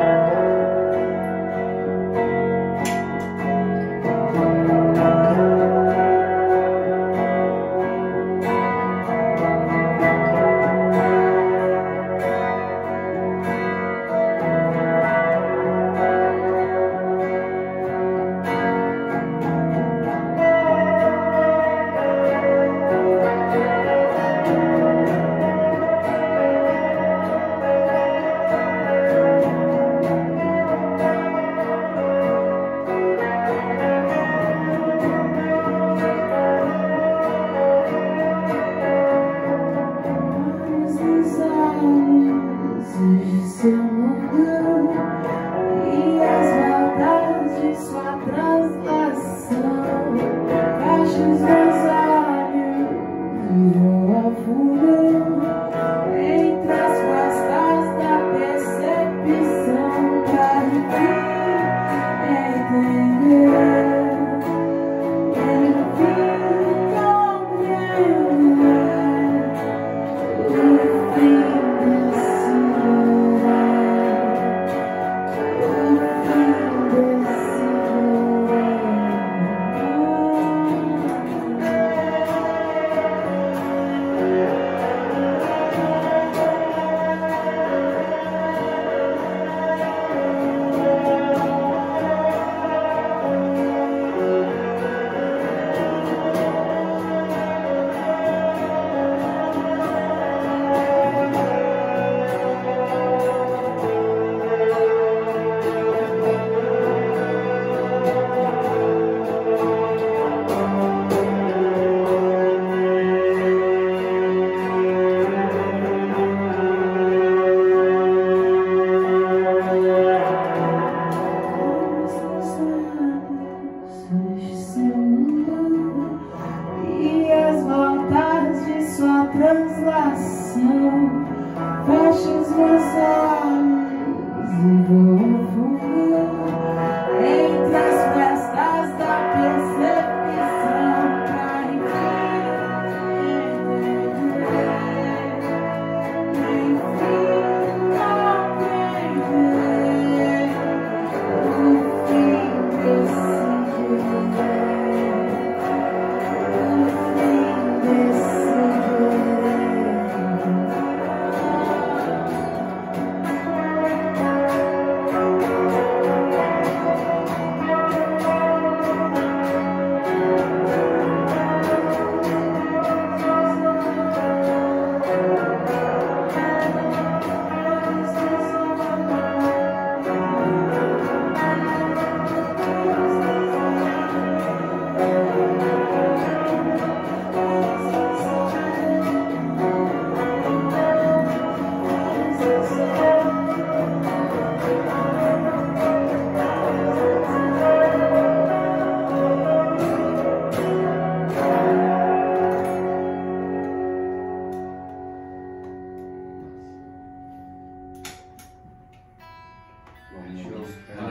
Damo